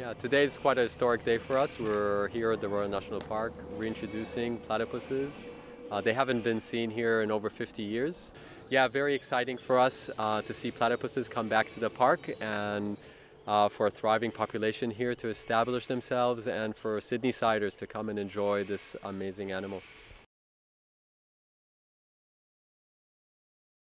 Yeah, today is quite a historic day for us. We're here at the Royal National Park reintroducing platypuses. They haven't been seen here in over 50 years. Yeah, very exciting for us to see platypuses come back to the park and for a thriving population here to establish themselves and for Sydneysiders to come and enjoy this amazing animal.